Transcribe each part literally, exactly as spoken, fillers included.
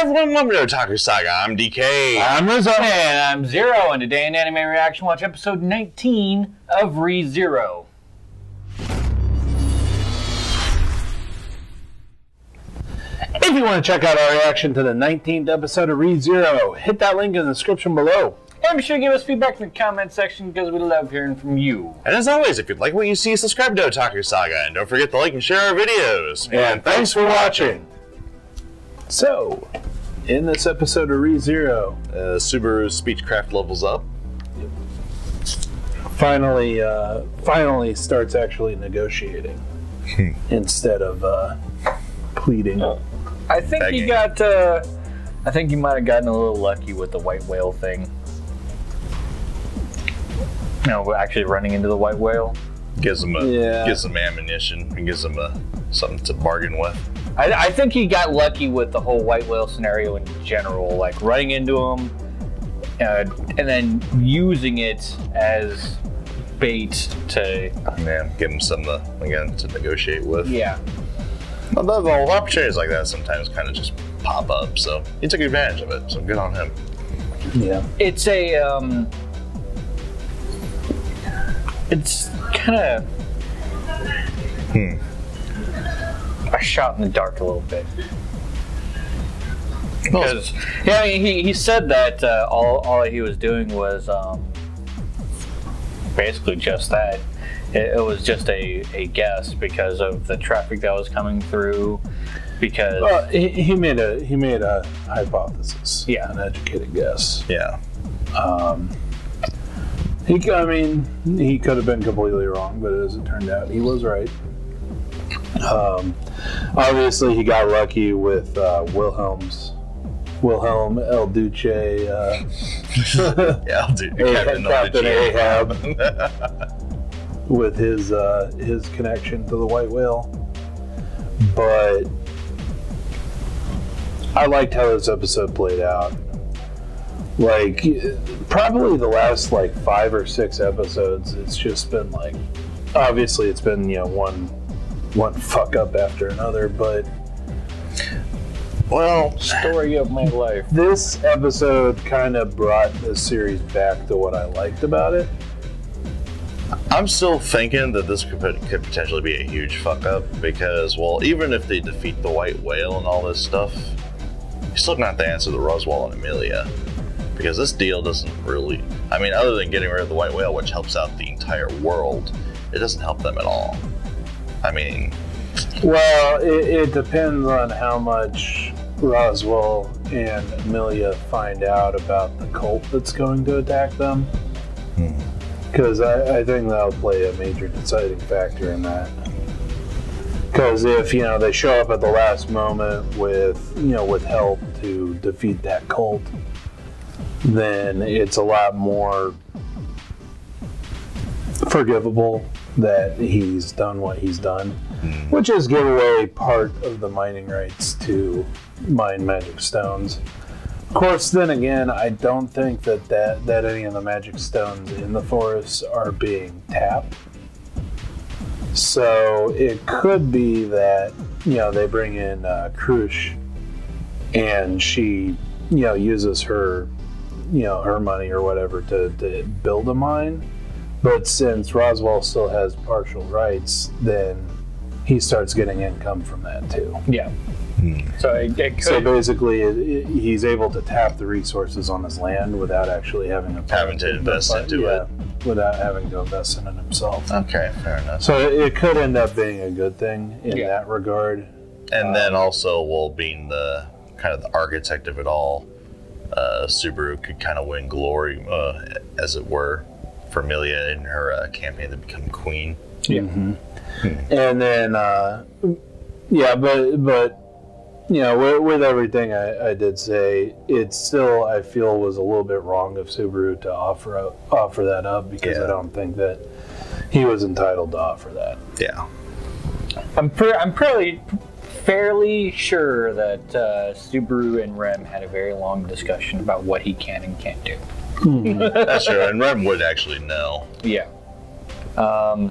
Everyone, welcome to Otaku Saga. I'm D K. I'm Rizzo. And I'm Zero. And today in Anime Reaction, watch episode nineteen of Re:Zero. If you want to check out our reaction to the nineteenth episode of Re:Zero, hit that link in the description below. And be sure to give us feedback in the comment section because we love hearing from you. And as always, if you'd like what you see, subscribe to Otaku Saga. And don't forget to like and share our videos. And, and thanks for watching. So, in this episode of Re:Zero, uh, Subaru's speechcraft levels up. Yep. Finally, uh, finally starts actually negotiating instead of uh, pleading. Oh. I think Begging. he got. Uh, I think he might have gotten a little lucky with the white whale thing. No, we're actually running into the white whale. Gives him a yeah. gives him ammunition and gives him a something to bargain with. I, I think he got lucky with the whole white whale scenario in general, like running into him uh, and then using it as bait to yeah, give him some uh, again to negotiate with. Yeah. Although the whole opportunities like that sometimes kind of just pop up, so he took advantage of it. So good on him. Yeah. It's a um, it's kind of hmm. I shot in the dark a little bit. Because, yeah, I mean, he, he said that uh, all, all he was doing was um, basically just that. It, it was just a, a guess because of the traffic that was coming through. Because well, he, he made a he made a hypothesis. Yeah, an educated guess. Yeah. Um, he, I mean, he could have been completely wrong, but as it turned out, he was right. Um, obviously, he got lucky with uh, Wilhelm's Wilhelm El Duce, uh, yeah, dude, Captain, Captain Ahab, Ahab. with his uh, his connection to the white whale. But I liked how this episode played out. Like, probably the last like five or six episodes, it's just been like, obviously, it's been you know one. one fuck up after another, but well, story of my life. This episode kind of brought the series back to what I liked about it. I'm still thinking that this could, could potentially be a huge fuck up because, well, even if they defeat the white whale and all this stuff, you're still gonna have to answer the Roswell and Emilia because this deal doesn't really, I mean, other than getting rid of the white whale, which helps out the entire world, it doesn't help them at all. I mean, well, it, it depends on how much Roswell and Emilia find out about the cult that's going to attack them. Because mm-hmm. I, I think that'll play a major deciding factor in that. Because if you know they show up at the last moment with you know with help to defeat that cult, then it's a lot more forgivable that he's done what he's done, mm. which is give away part of the mining rights to mine magic stones. Of course, then again, I don't think that, that, that any of the magic stones in the forests are being tapped. So it could be that, you know, they bring in uh, Crusch and she, you know, uses her, you know, her money or whatever to, to build a mine. But since Roswell still has partial rights, then he starts getting income from that too. Yeah. Hmm. So, it, it could. so basically, it, it, he's able to tap the resources on his land without actually having to having to invest fund, into yeah, it, without having to invest in it himself. Okay, fair enough. So it, it could end up being a good thing in yeah. that regard. And um, then also, well, being the kind of the architect of it all, uh, Subaru could kind of win glory, uh, as it were. Emilia in her uh, campaign to become queen. Yeah, mm-hmm. hmm. and then uh, yeah, but but you know, with, with everything I, I did say, it still I feel was a little bit wrong of Subaru to offer up, offer that up because yeah. I don't think that he was entitled to offer that. Yeah, I'm pre I'm pretty fairly sure that uh, Subaru and Rem had a very long discussion about what he can and can't do. That's true, and Rem would actually know. Yeah. Um,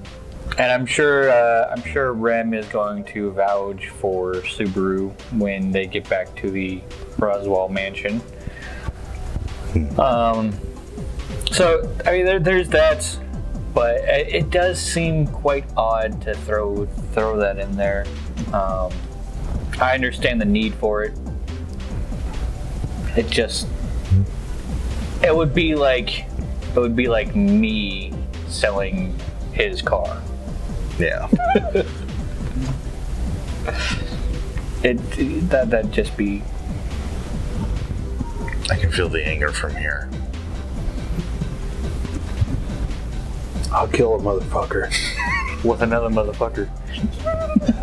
And I'm sure, uh, I'm sure Rem is going to vouch for Subaru when they get back to the Roswell mansion. Um, so I mean, there, there's that, but it, it does seem quite odd to throw throw that in there. Um, I understand the need for it. It just, it would be like, it would be like me selling his car. Yeah. it, it that that'd just be. I can feel the anger from here. I'll kill a motherfucker. With another motherfucker.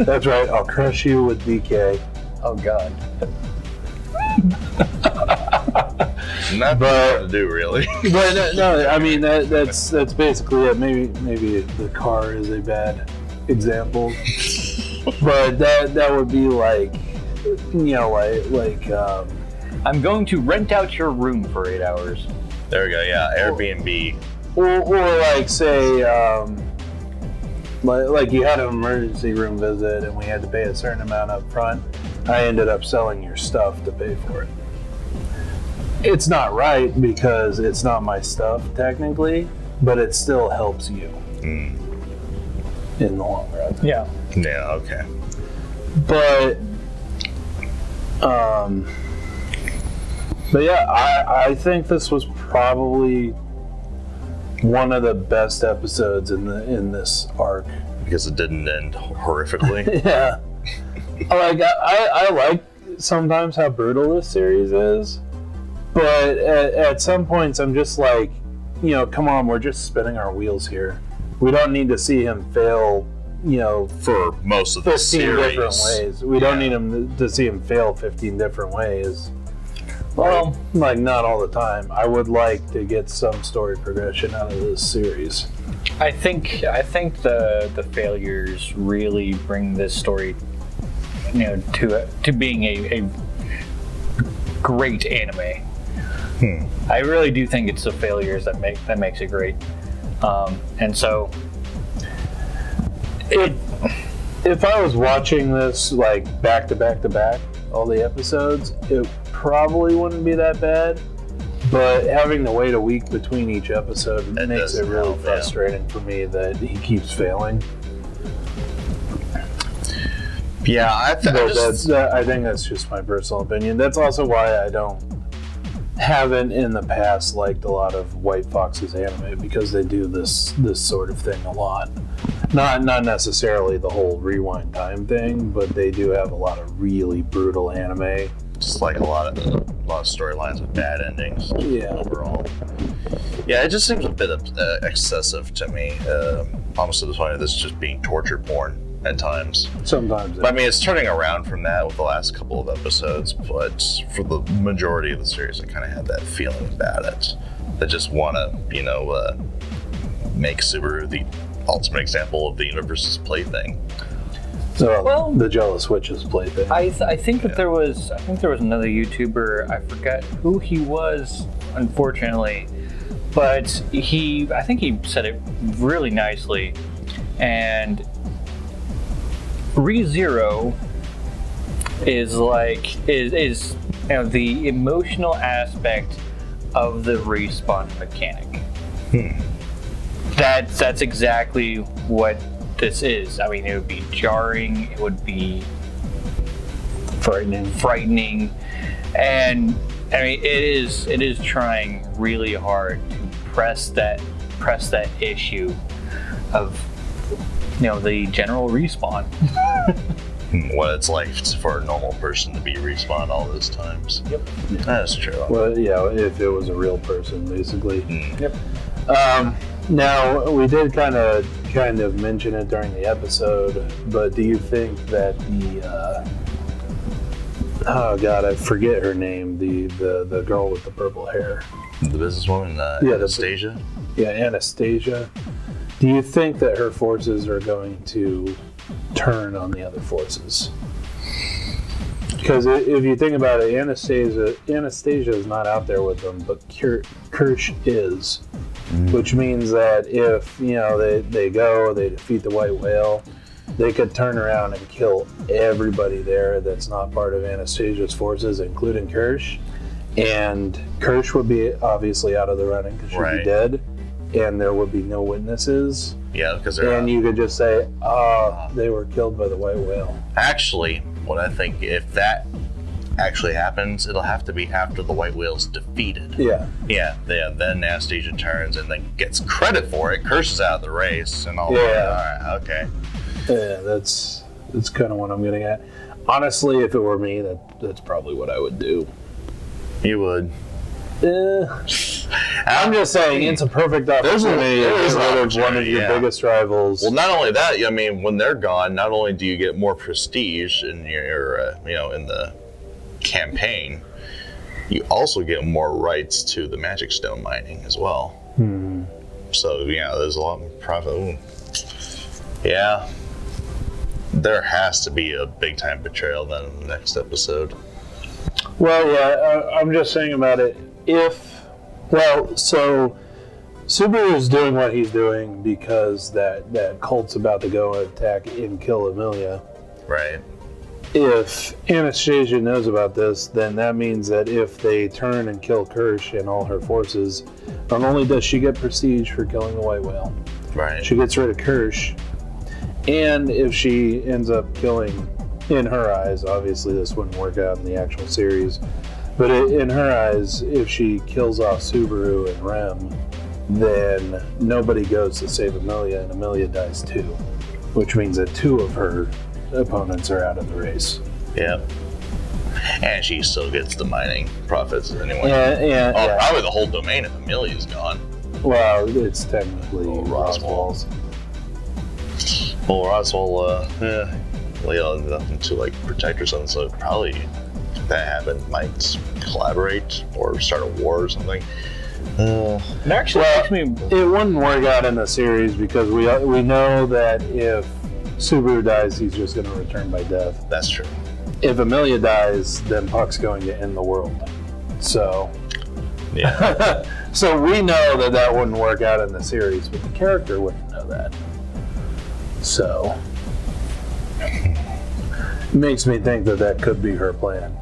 That's right, I'll crush you with D K. Oh god. Not bad to do, really. But no, no, I mean that, that's that's basically it. Maybe maybe the car is a bad example. But that that would be like, you know, like like um I'm going to rent out your room for eight hours. There we go, yeah, Airbnb. Or, or like, say, um, like, like you had an emergency room visit and we had to pay a certain amount up front. I ended up selling your stuff to pay for it. It's not right because it's not my stuff, technically, but it still helps you mm. in the long run. Yeah. Yeah, okay. But, um... But yeah, I, I think this was probably one of the best episodes in the in this arc because it didn't end horrifically. Yeah, like I, I like sometimes how brutal this series is, but at, at some points I'm just like, you know, come on, we're just spinning our wheels here. We don't need to see him fail, you know, for most of the series. fifteen different ways. We yeah. don't need him to see him fail fifteen different ways. Well, like, not all the time. I would like to get some story progression out of this series. I think I think the the failures really bring this story, you know, to to being a, a great anime. Hmm. I really do think it's the failures that make that makes it great. Um, and so, it, if I was watching this like back to back to back, all the episodes, it probably wouldn't be that bad, but having to wait a week between each episode it makes it really help, frustrating yeah. for me that he keeps failing. Yeah, I, th I, just, that's, uh, I think that's just my personal opinion. That's also why I don't haven't in the past liked a lot of White Fox's anime, because they do this this sort of thing a lot. Not not necessarily the whole rewind time thing, but they do have a lot of really brutal anime. Just like a lot of a lot of storylines with bad endings. Yeah. Overall. Yeah, it just seems a bit uh, excessive to me. Um, almost to the point of this just being torture porn at times. Sometimes. But, I mean, it's turning around from that with the last couple of episodes. But for the majority of the series, I kind of had that feeling about it. They just want to, you know, uh, make Subaru the ultimate example of the universe's plaything. So, well, the jealous witches played that. I th I think that yeah. there was I think there was another YouTuber, I forgot who he was, unfortunately, but he I think he said it really nicely. And Re:Zero is like is is you know, the emotional aspect of the respawn mechanic. Hmm. That's that's exactly what this is. I mean, it would be jarring, it would be frightening, frightening, and I mean, it is it is trying really hard to press that press that issue of, you know, the general respawn. What it's like for a normal person to be respawned all those times. Yep, yeah. That's true. Well, yeah, if it was a real person, basically. Mm. Yep. Um, now we did kind of. kind of mention it during the episode, but do you think that the uh, oh god, I forget her name, the, the the girl with the purple hair, the businesswoman, uh, yeah, Anastasia, the, yeah, Anastasia. Do you think that her forces are going to turn on the other forces? Because if you think about it, Anastasia Anastasia is not out there with them, but Kirsch is. Mm. Which means that if, you know, they, they go, they defeat the White Whale, they could turn around and kill everybody there that's not part of Anastasia's forces, including Kirsch. And Kirsch would be obviously out of the running because she'd right. be dead, and there would be no witnesses. Yeah, because they're. And out. You could just say, ah, oh, they were killed by the White Whale. Actually, what I think, if that actually happens, it'll have to be after the White Whale's defeated. Yeah. Yeah, yeah, then Anastasia turns and then gets credit for it, curses out of the race, and all yeah. that. All right, okay. Yeah, that's, that's kind of what I'm getting at. Honestly, if it were me, that that's probably what I would do. You would. Yeah. I'm just saying, it's a perfect opportunity. There's a, one of your yeah. biggest rivals. Well, not only that, I mean, when they're gone, not only do you get more prestige in your, uh, you know, in the campaign, you also get more rights to the magic stone mining as well. Hmm. So yeah, there's a lot of profit. Ooh. Yeah, there has to be a big time betrayal then in the next episode. Well, yeah, I, I'm just saying about it. If, well, so Subaru is doing what he's doing because that, that cult's about to go and attack and kill Emilia. Right. If Anastasia knows about this, then that means that if they turn and kill Kirsch and all her forces, not only does she get prestige for killing the White Whale, right. she gets rid of Kirsch, and if she ends up killing... in her eyes, obviously this wouldn't work out in the actual series, but it, in her eyes, if she kills off Subaru and Rem, then nobody goes to save Emilia, and Emilia dies too, which means that two of her opponents are out of the race. Yeah. And she still gets the mining profits anyway. Yeah, yeah, oh, yeah. Probably the whole domain of Emilia's gone. Well, it's technically oh, Roswell's. Well, Roswell, uh, yeah. Well, yeah, nothing to like protect or something, so probably if that happened, might collaborate or start a war or something. Uh, it actually, well, actually, it wouldn't work out in the series because we we know that if Subaru dies, he's just going to return by death. That's true. If Emilia dies, then Puck's going to end the world. So, yeah. So we know that that wouldn't work out in the series, but the character wouldn't know that. So. Makes me think that that could be her plan.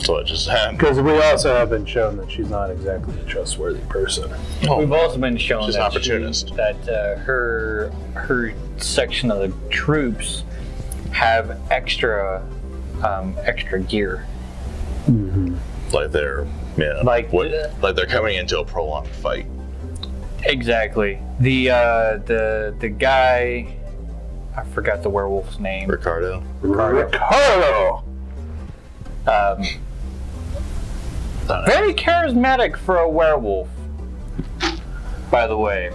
So it just happened. Because we also have been shown that she's not exactly a trustworthy person. Oh. We've also been shown she's that, an opportunist. She, that uh, her her section of the troops have extra um, extra gear. Mm-hmm. Like they're yeah. Like what, uh, like they're coming into a prolonged fight. Exactly. The uh, the the guy, I forgot the werewolf's name. Ricardo. Ricardo. Ricardo. Um, very charismatic for a werewolf. By the way,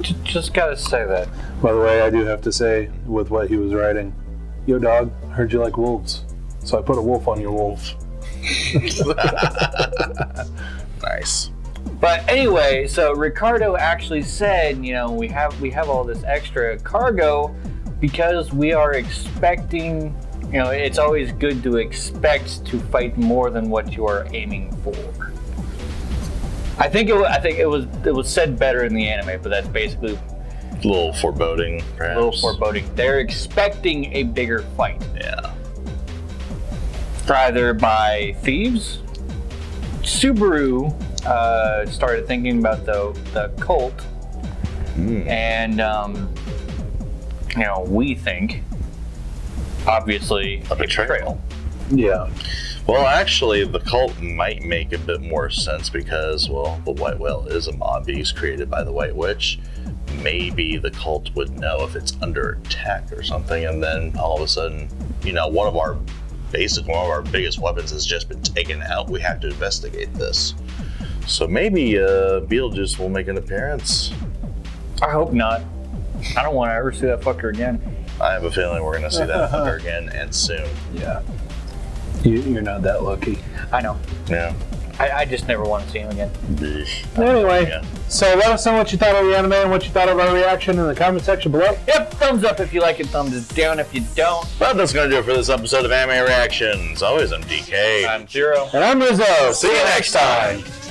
J just gotta say that. By the way, I do have to say, with what he was writing, yo dog, heard you like wolves, so I put a wolf on your wolf. Nice. But anyway, so Ricardo actually said, you know, we have we have all this extra cargo because we are expecting, you know, it's always good to expect to fight more than what you are aiming for. I think it I think it was it was said better in the anime, but that's basically a little foreboding, perhaps. A little foreboding. They're expecting a bigger fight. Yeah. Either by thieves, Subaru Uh, started thinking about the the cult, mm. and um, you know, we think obviously a betrayal. Yeah. Well, actually, the cult might make a bit more sense because, well, the White Whale is a mob beast created by the White Witch. Maybe the cult would know if it's under attack or something, and then all of a sudden, you know, one of our basic, one of our biggest weapons has just been taken out. We have to investigate this. So maybe uh, Beetlejuice will make an appearance. I hope not. I don't want to ever see that fucker again. I have a feeling we're going to see that fucker again, and soon. Yeah. You, you're not that lucky. I know. Yeah. I, I just never want to see him again. Anyway, yeah. So let us know what you thought of the anime and what you thought of our reaction in the comment section below. Yep, thumbs up if you like it, thumbs down if you don't. But that's going to do it for this episode of Anime Reactions. Always, I'm D K. I'm Zero. And I'm Rizzo. See you next time.